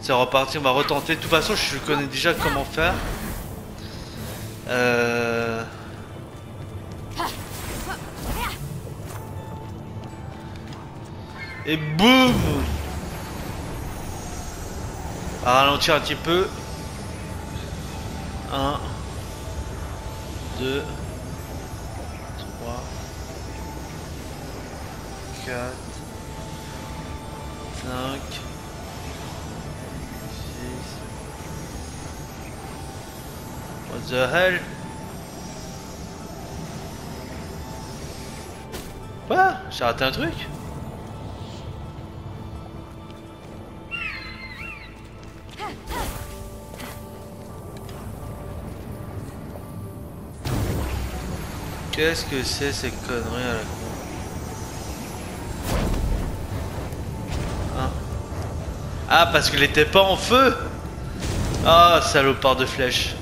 C'est reparti, on va retenter. De toute façon, je connais déjà comment faire. Et boum! Ralentir un petit peu. 1, 2, 3, 4, 5, 6. What the hell? Quoi? J'ai raté un truc? Qu'est-ce que c'est ces conneries à la con? Hein? Ah, parce qu'il était pas en feu. Ah, salopard de flèche.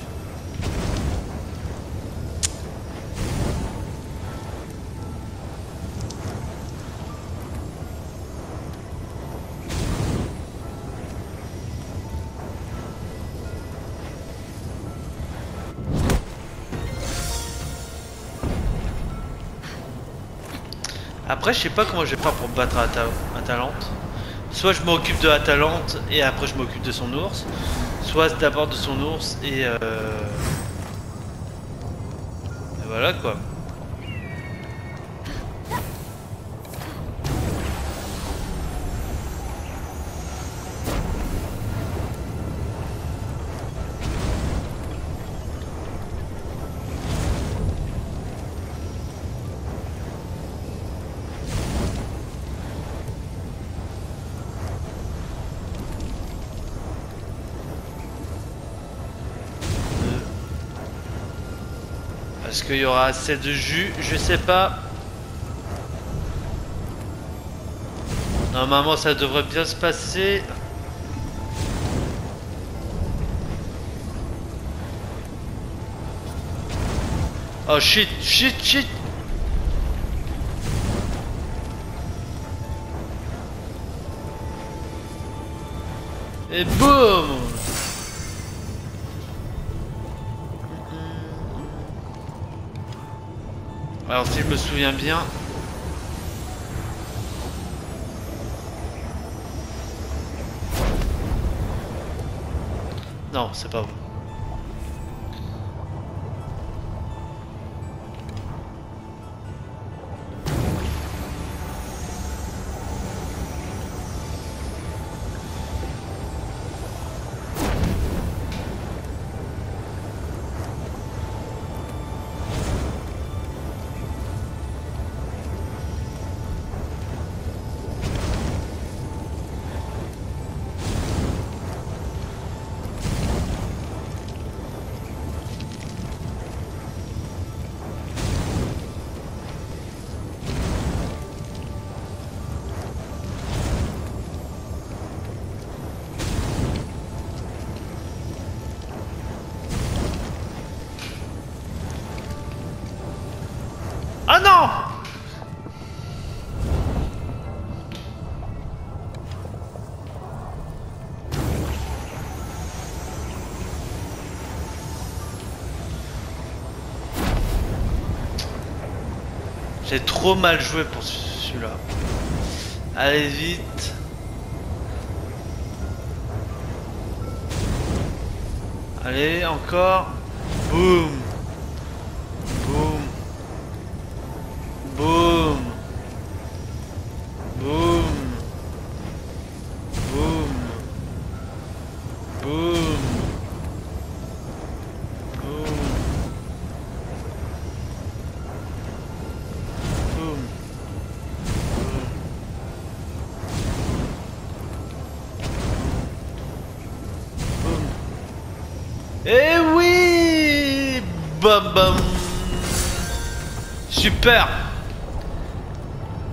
Après, je sais pas comment je vais faire pour battre Atalante. Soit je m'occupe de Atalante et après je m'occupe de son ours. Soit d'abord de son ours et voilà quoi. Est-ce qu'il y aura assez de jus? Je sais pas. Normalement ça devrait bien se passer. Oh shit, shit, shit. Et boum. Alors si je me souviens bien... Non, c'est pas bon. Ah non! J'ai trop mal joué pour celui-là. Allez vite. Allez, encore. Boum. Eh oui! Bam bam! Super!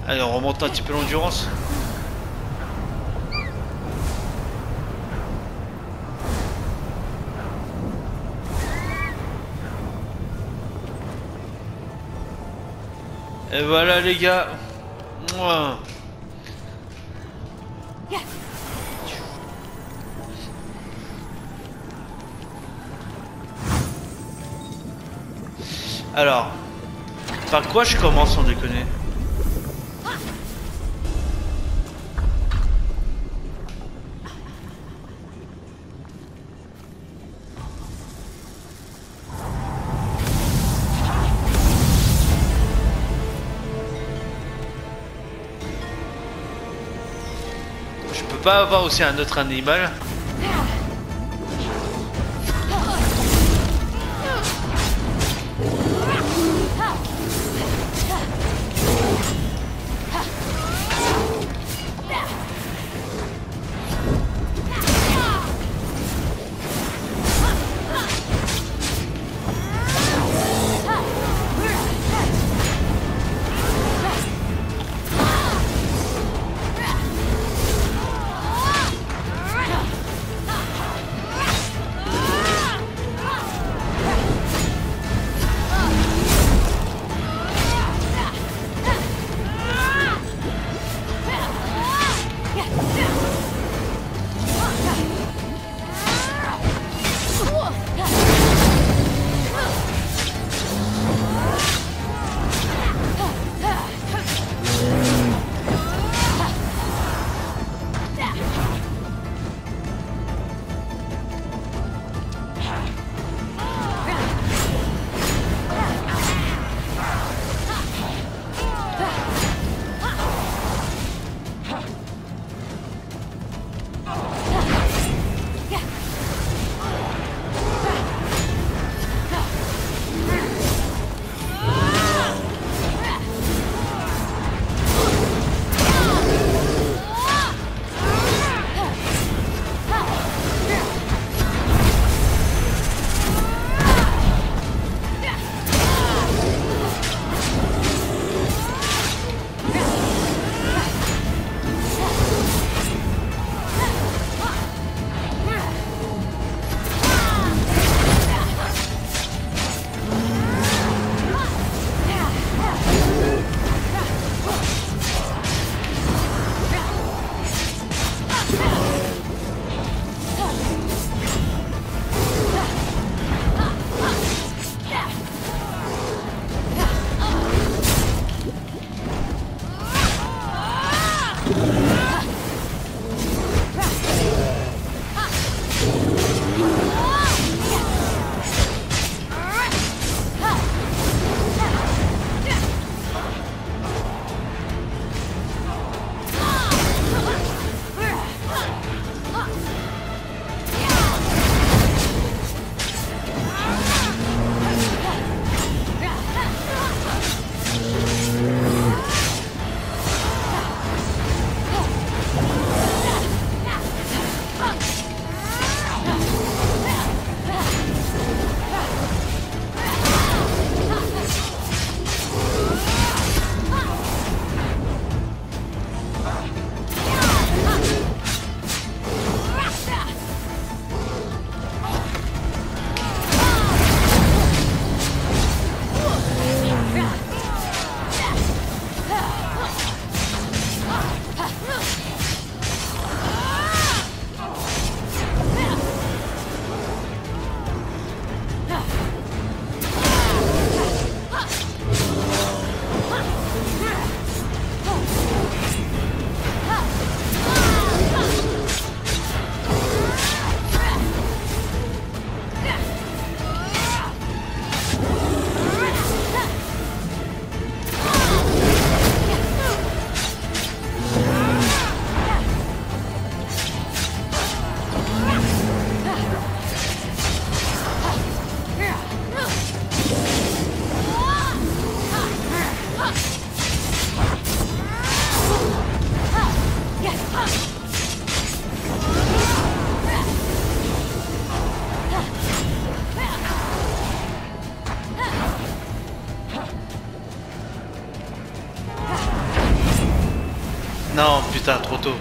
Allez, on remonte un petit peu l'endurance. Et voilà les gars! Mouah. Alors, par quoi je commence sans déconner? Pas avoir aussi un autre animal. Non, putain, trop tôt.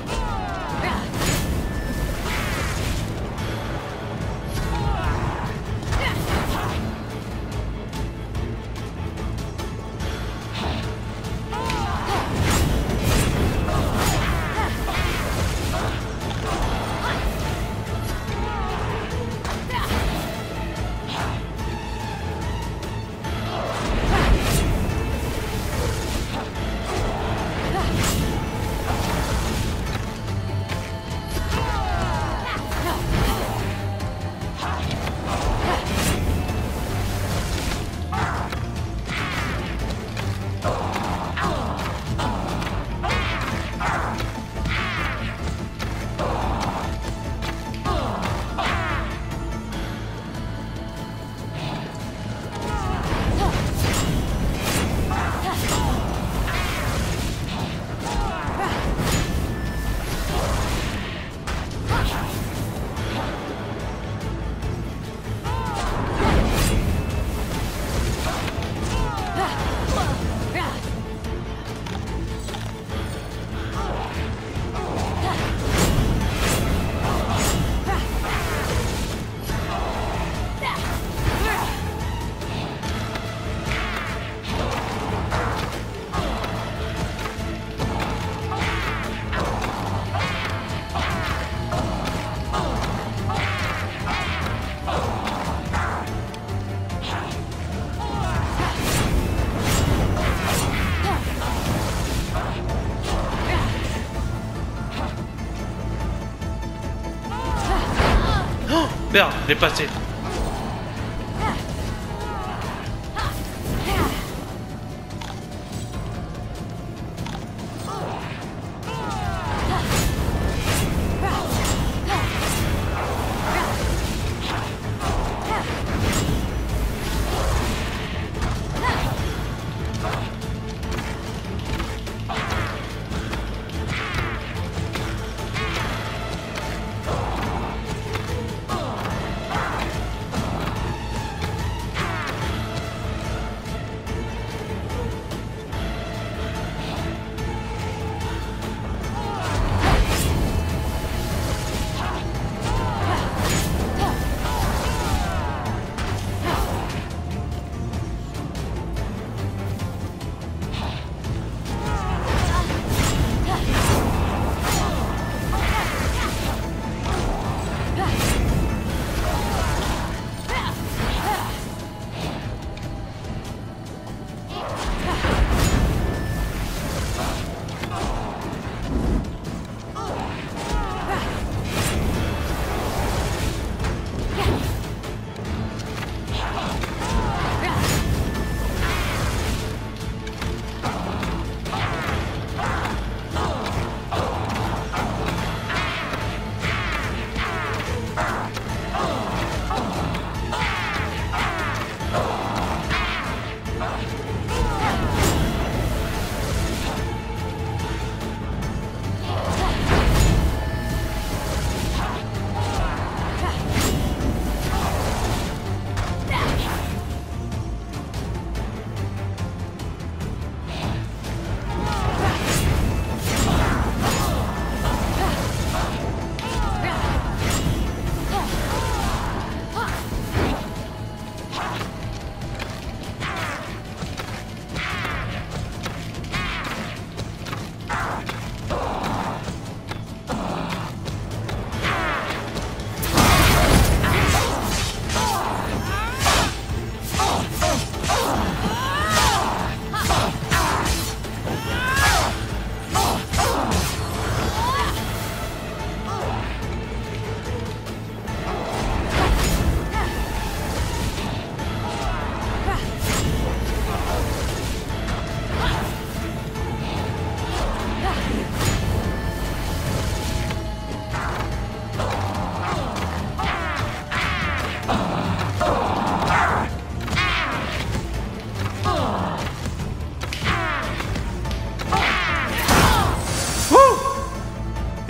Merde, dépassé.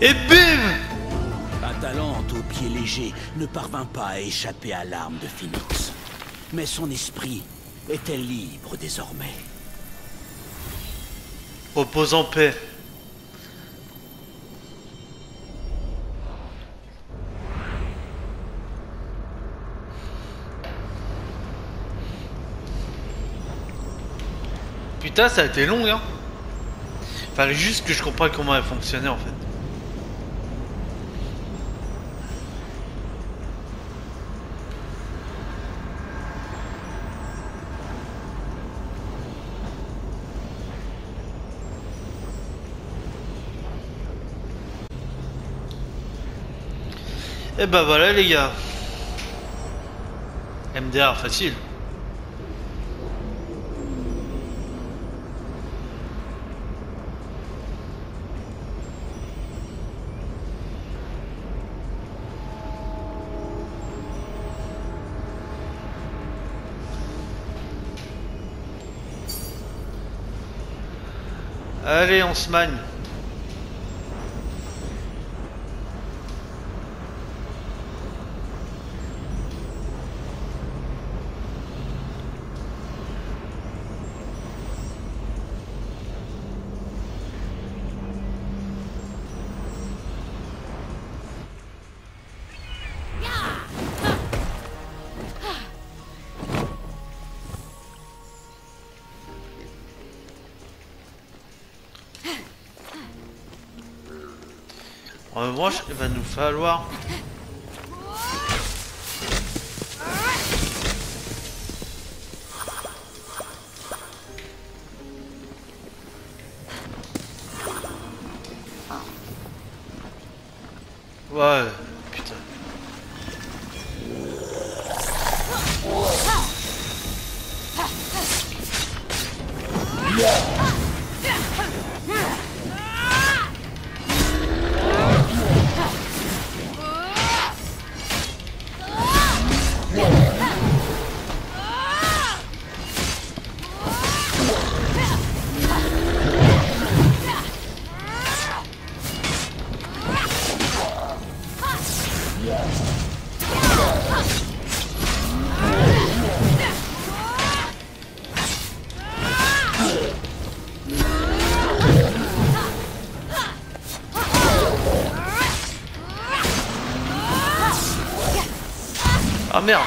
Et bim! Atalante, au pied léger, ne parvint pas à échapper à l'arme de Phoenix. Mais son esprit était libre désormais. Repose en paix. Putain, ça a été long, hein. Fallait juste que je comprenne comment elle fonctionnait, en fait. Et bah voilà les gars, MDR facile. Allez, on se manie. En revanche, il va nous falloir... Ouais, putain. Ah merde.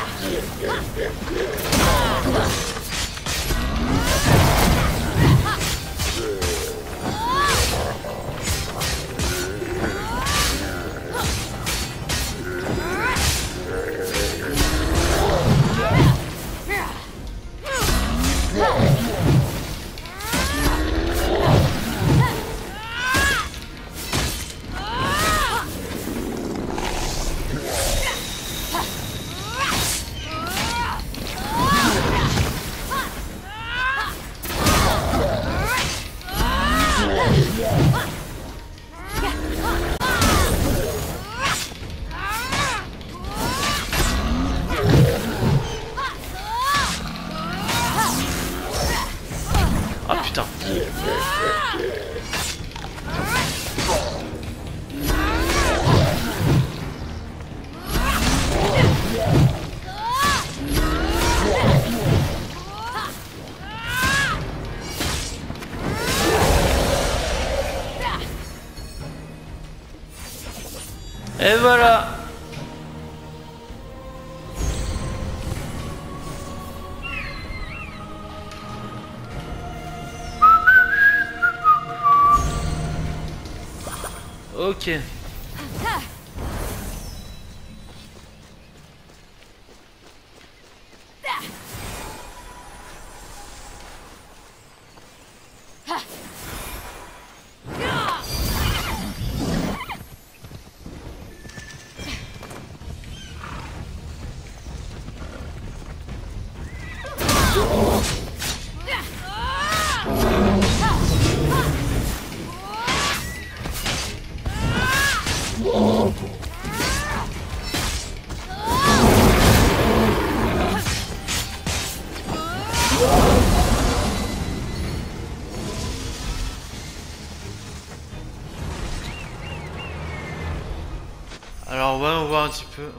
Et voilà. Ok. Alors ouais, on voit un petit peu.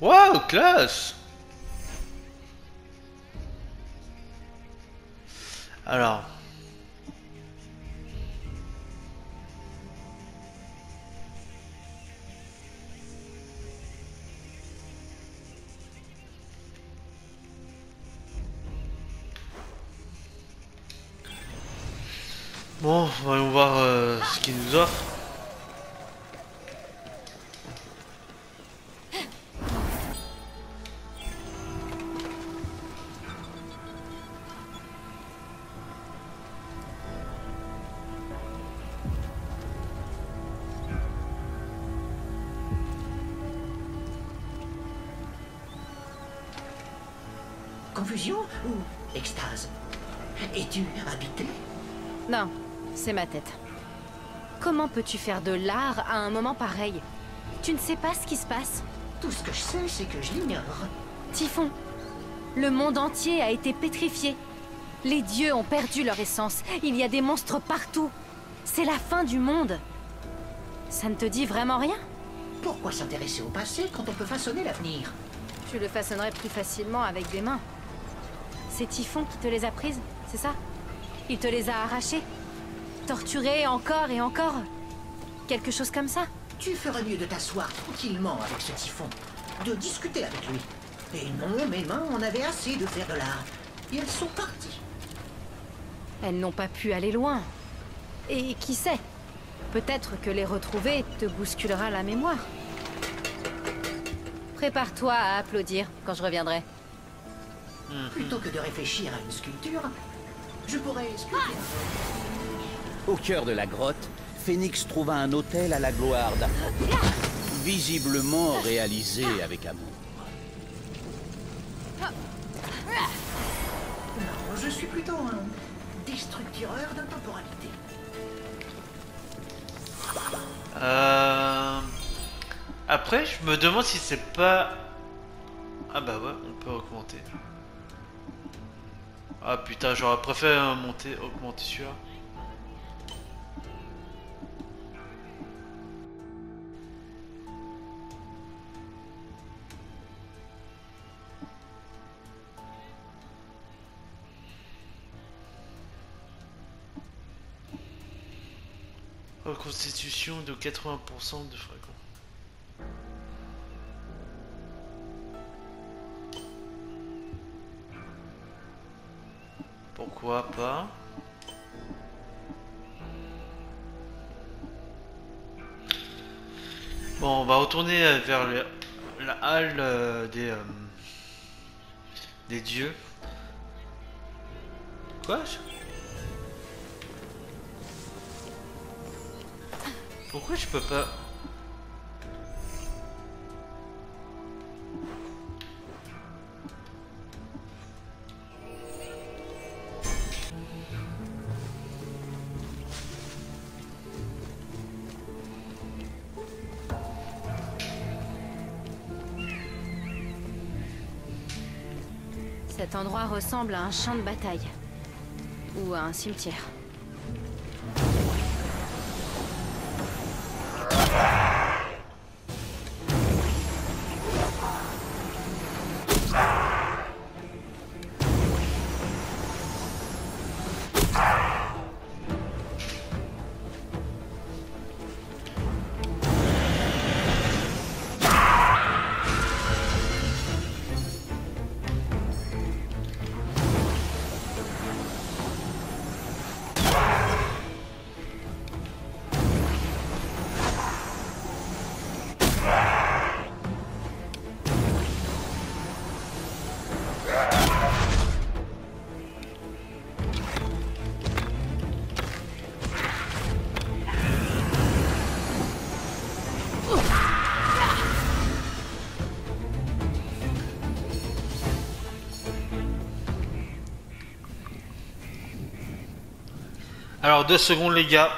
Waouh, classe. Alors. Bon, voyons voir ce qu'il nous offre. Confusion ou extase? Es-tu habité? Non. C'est ma tête. Comment peux-tu faire de l'art à un moment pareil? Tu ne sais pas ce qui se passe? Tout ce que je sais, c'est que je l'ignore. Typhon, le monde entier a été pétrifié. Les dieux ont perdu leur essence. Il y a des monstres partout. C'est la fin du monde. Ça ne te dit vraiment rien? Pourquoi s'intéresser au passé quand on peut façonner l'avenir? Tu le façonnerais plus facilement avec des mains. C'est Typhon qui te les a prises, c'est ça? Il te les a arrachées? Torturé encore et encore. Quelque chose comme ça. Tu ferais mieux de t'asseoir tranquillement avec ce Typhon. De discuter avec lui. Et non, mes mains en avaient assez de faire de l'art. Et elles sont parties. Elles n'ont pas pu aller loin. Et qui sait? Peut-être que les retrouver te bousculera la mémoire. Prépare-toi à applaudir quand je reviendrai. Plutôt que de réfléchir à une sculpture, je pourrais sculpter. Au cœur de la grotte, Phoenix trouva un hôtel à la gloire d'Atalante, visiblement réalisé avec amour. Non, je suis plutôt un destructureur de temporalité. Après, je me demande si c'est pas... Ah bah ouais, on peut augmenter. Ah putain, j'aurais préféré augmenter celui-là. Reconstitution de 80% de fréquence. Pourquoi pas? Bon, on va retourner vers la halle des dieux. Quoi? Pourquoi je peux pas? Cet endroit ressemble à un champ de bataille ou à un cimetière. Alors 2 secondes les gars,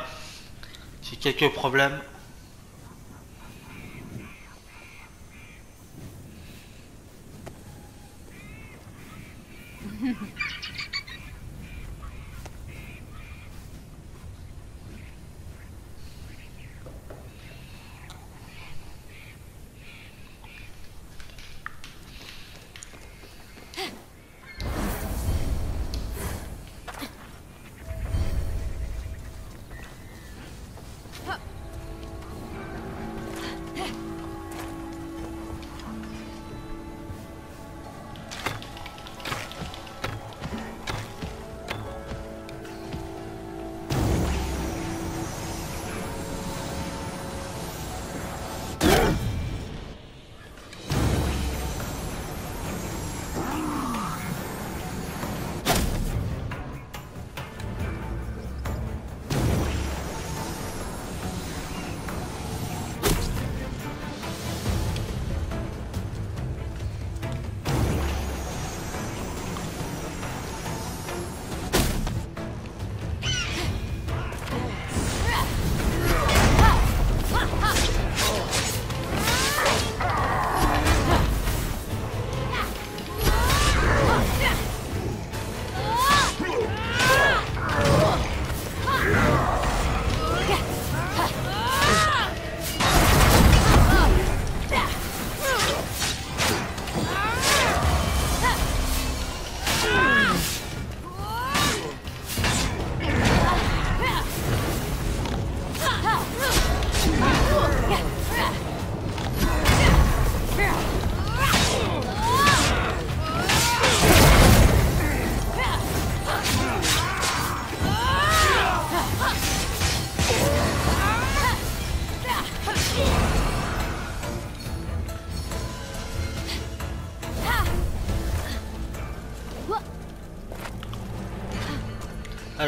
j'ai quelques problèmes.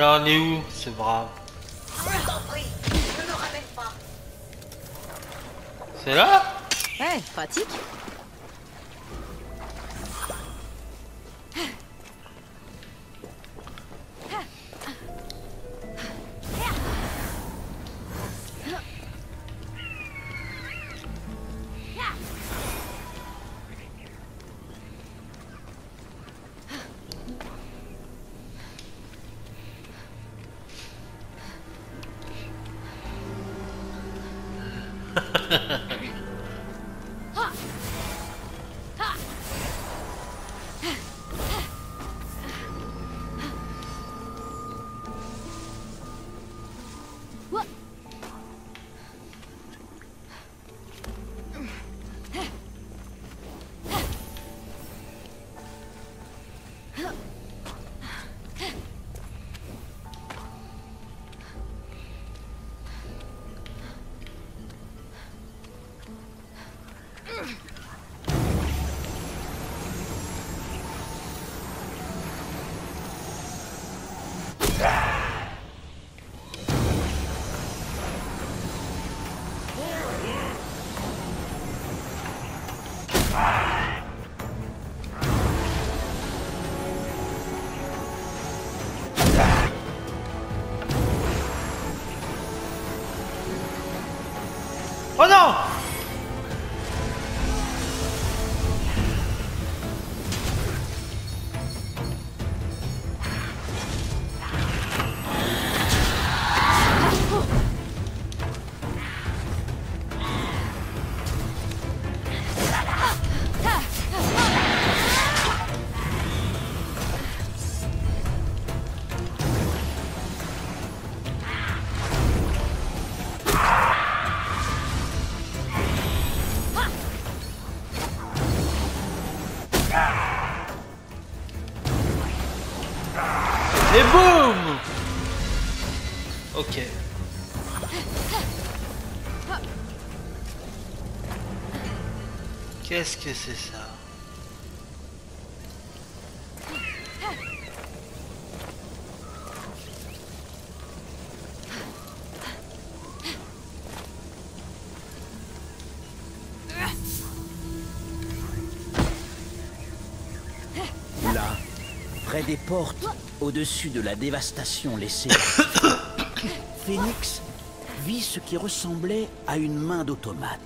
Alors, on est où? C'est brave. Je t'en prie, je n'en C'est là? Ouais, pratique. Et boum! Ok. Qu'est-ce que c'est ça? Là, près des portes. Au-dessus de la dévastation laissée, Phoenix vit ce qui ressemblait à une main d'automate.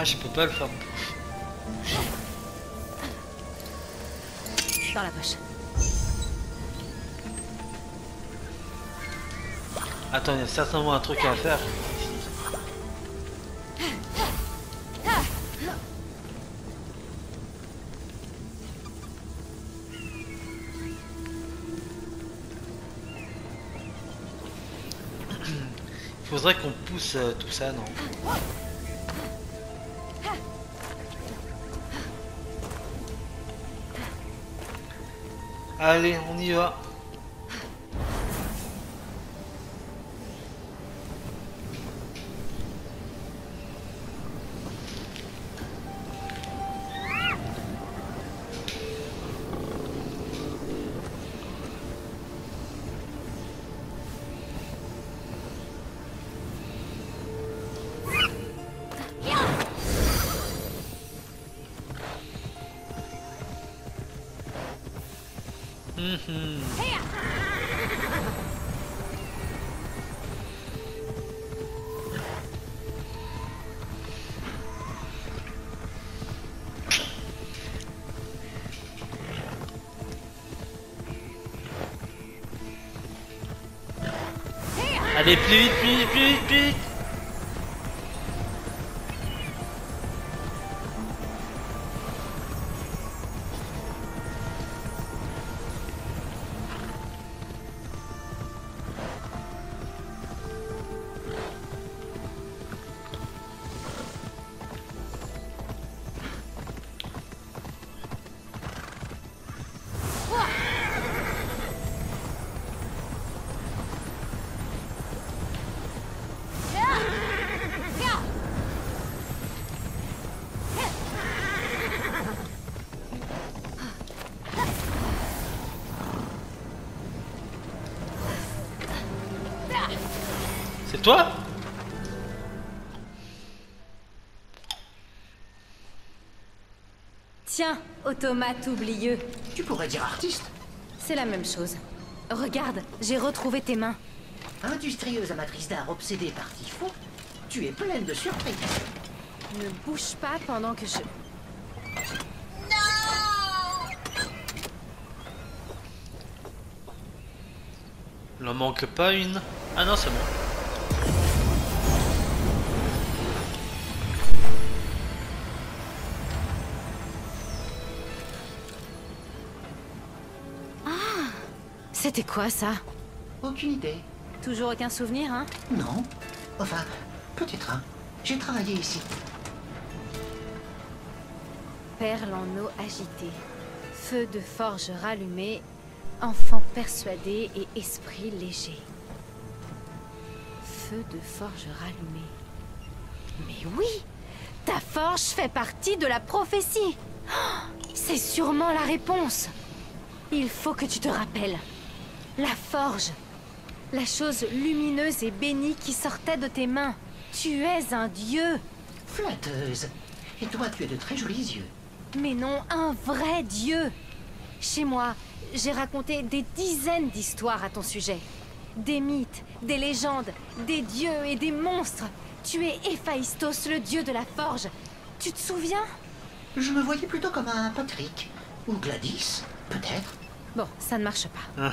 Ah, je peux pas le faire. Dans la poche. Attends, il y a certainement un truc à faire. Il faudrait qu'on pousse tout ça, non? Allez, on y va. Allez, plus vite, plus vite, plus vite, plus vite. Toi? Tiens, automate oublieux. Tu pourrais dire artiste. C'est la même chose. Regarde, j'ai retrouvé tes mains. Industrieuse amatrice d'art obsédée par Typhon, tu es pleine de surprises. Ne bouge pas pendant que je... Non! N'en manque pas une. Ah non, c'est bon. C'était quoi, ça? Aucune idée. Toujours aucun souvenir, hein? Non. Enfin, peut-être, hein. J'ai travaillé ici. Perles en eau agitée. Feu de forge rallumé. Enfant persuadé et esprit léger. Feu de forge rallumé. Mais oui! Ta forge fait partie de la prophétie! C'est sûrement la réponse! Il faut que tu te rappelles. La forge, la chose lumineuse et bénie qui sortait de tes mains. Tu es un dieu. Flatteuse. Et toi, tu as de très jolis yeux. Mais non, un vrai dieu. Chez moi, j'ai raconté des dizaines d'histoires à ton sujet. Des mythes, des légendes, des dieux et des monstres. Tu es Héphaïstos, le dieu de la forge. Tu te souviens? Je me voyais plutôt comme un Patrick ou Gladys, peut-être. Bon, ça ne marche pas.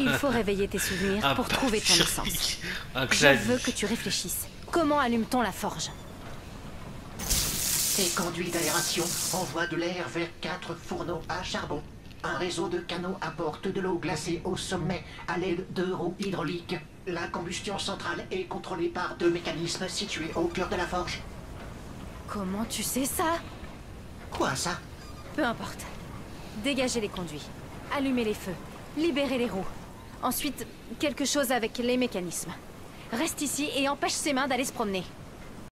Il faut réveiller tes souvenirs pour trouver ton essence. Je veux que tu réfléchisses. Comment allume-t-on la forge? Tes conduits d'aération envoient de l'air vers 4 fourneaux à charbon. Un réseau de canaux apporte de l'eau glacée au sommet à l'aide de roues hydrauliques. La combustion centrale est contrôlée par 2 mécanismes situés au cœur de la forge. Comment tu sais ça? Quoi, ça? Peu importe. Dégagez les conduits. Allumez les feux, libérez les roues. Ensuite, quelque chose avec les mécanismes. Reste ici et empêche ses mains d'aller se promener.